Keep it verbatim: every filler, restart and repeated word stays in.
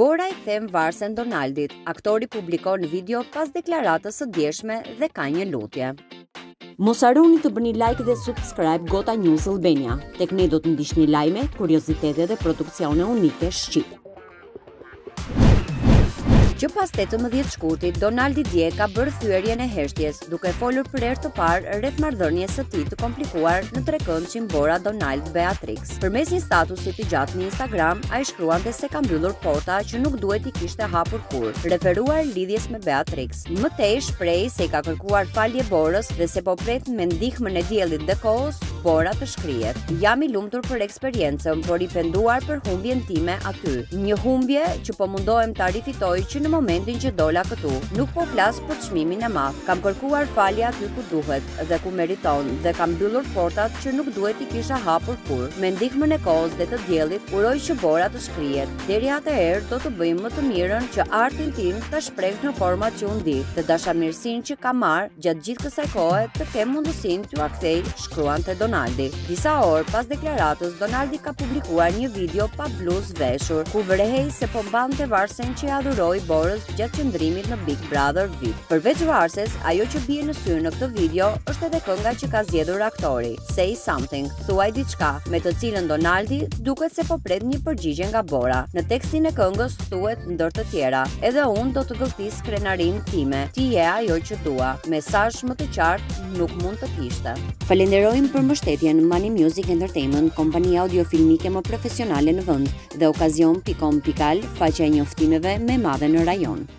Bora I them varsen Donaldit, aktori publikon video pas deklaratës së djeshme dhe ka një lutje. Mos harroni të bëni like dhe subscribe Gota News Albania, tek ne do të ndiqni lajme, kuriozitete dhe produksione unike shqipe. Që pas tetëmbëdhjetë shkurtit, Donaldi dje ka bërë thyerjen e heshtjes, duke folur për herë të parë rreth marrëdhënies së tij të komplikuar në trekëndshim Bora Donald Beatrix. Përmes një statusi të gjatë në Instagram, ai shkruante se ka mbyllur pota që nuk duhet i kishte hapur kurrë, referuar lidhjes me Beatrix. Më tej shpreh se i ka kërkuar falje Borës dhe se po pret me ndihmën e diellit dhe kohës Bora të shkrihet. Jam i lumtur për eksperiencën, por i penduar për humbjen time aty. Një humbje që po mundohem ta rifitoj që në momentin që dola këtu. Nuk po flas për çmimin e madh. Kam kërkuar falje aty ku duhet dhe ku meriton dhe kam mbyllur portat që nuk duhet i kisha hapur kurrë. Me ndihmën e kohës dhe të diellit, uroj që Bora të shkrihet. Deri atëherë do të bëjmë më të mirën që artin tim ta shpreh në format që unë di, të dashamirësinë që kam marr gjatë gjithë kësaj kohe, të kem mundësinë t'u akthej, shkruante Donaldi. Disa orë pas deklaratës, Donaldi ka publikuar një video pa bluzë veshur, ku vërehej se po mbante varsen që adhuroi Borës gjatë qëndrimit në Big Brother V I P. Përveç varses, ajo që bie në sy në këtë video është edhe kënga që ka zgjedhur aktori, Say Something, thuaj diçka, me të cilën Donaldi duket se po pret një përgjigje nga Bora. Në tekstin e këngës thuhet ndër të tjera, edhe unë do të gëltis krenarin time, ti je ajo që dua, mesazh më të qartë nuk mund të kishte. Falenderojmë për mbështetjen Money Music Entertainment, kompania audiofilmike më profesionale në vend, dhe okazion pikon pikal, faqa e njoftimeve me madhe në rajon.